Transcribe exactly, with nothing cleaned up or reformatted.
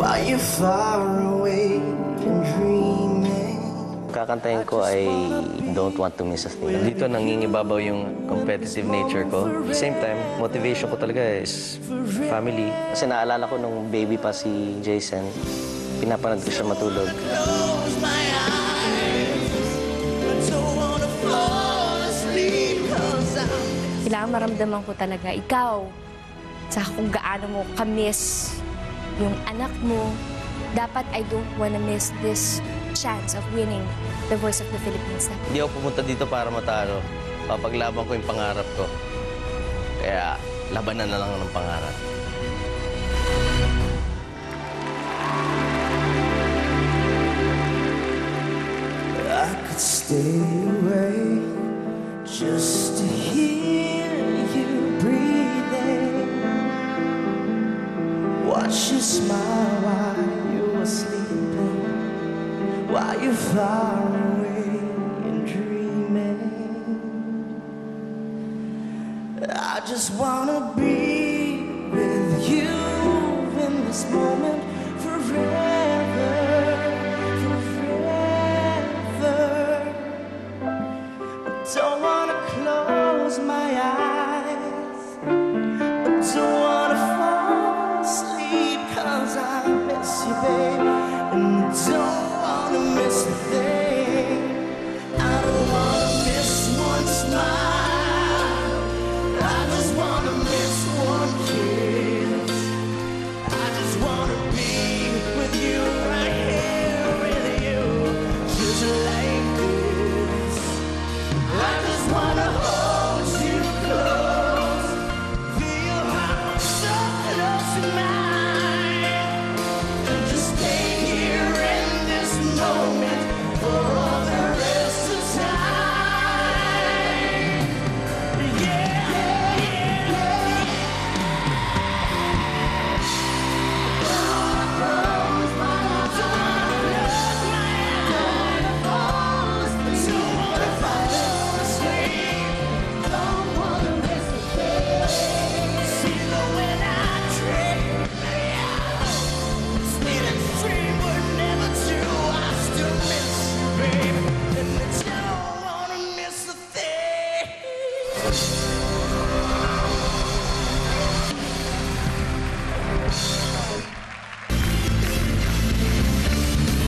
While you're far away and dreaming. Kakantahin ko ay Don't Want to Miss a Thing. Dito nangingibabaw yung competitive nature ko. At the same time, motivation ko talaga is family. Kasi naalala ko nung baby pa si Jason, pinapanood ko siya matulog. Kailangan maramdaman ko talaga ikaw sa kung gaano mo ka-miss yung anak mo. Dapat I don't wanna miss this chance of winning The Voice of the Philippines. Hindi ako pumunta dito para matalo. Papaglaban ko yung pangarap ko. Kaya labanan na lang ng pangarap. I could stay away just to hear you breathing. Watch you smile while you were sleeping, while you're far away and dreaming. I just wanna be